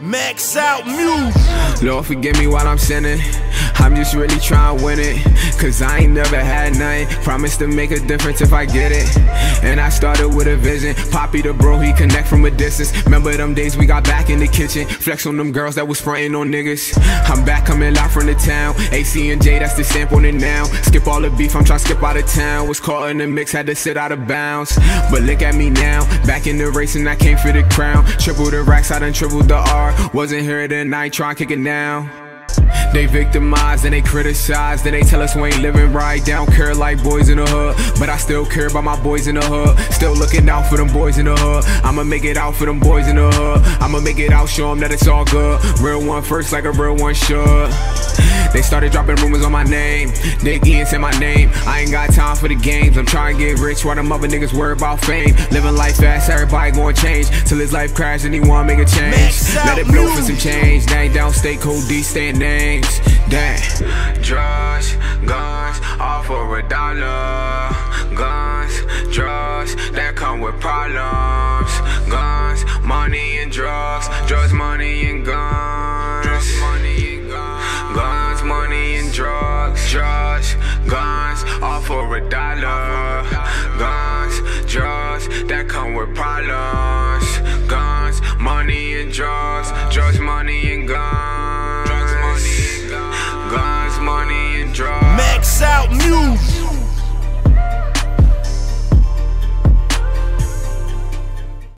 Max out music. Lord forgive me while I'm sinning, I'm just really trying to win it, cause I ain't never had nothing. Promise to make a difference if I get it. And I started with a vision. Poppy the bro, he connect from a distance. Remember them days we got back in the kitchen, flex on them girls that was frontin' on niggas. I'm back coming live from the town, AC and J, that's the stamp on it now. Skip all the beef, I'm trying to skip out of town. Was caught in the mix, had to sit out of bounds. But look at me now, back in the race and I came for the crown. Triple the racks, I done tripled the R. Wasn't here then, I ain't tryna kick it down. They victimize and they criticize, then they tell us we ain't living right. They don't care like boys in the hood, but I still care about my boys in the hood. Still looking out for them boys in the hood. I'ma make it out for them boys in the hood. I'ma make it out, show them that it's all good. Real one first like a real one should. They started dropping rumors on my name, they can't say my name. I ain't got time for the games, I'm trying to get rich while them other niggas worry about fame. Living life fast, everybody gonna change, till his life crash and he wanna make a change. Let it blow for some change, dang down, stay cool, D, stay names. Dang. Drugs, guns, all for $1. Guns, drugs, that come with problems. Guns, money and drugs, drugs, money and guns. Drugs, money and guns. Guns, money and drugs, drugs, guns, all for $1. Guns, drugs, that come with problems.